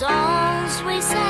songs we sang.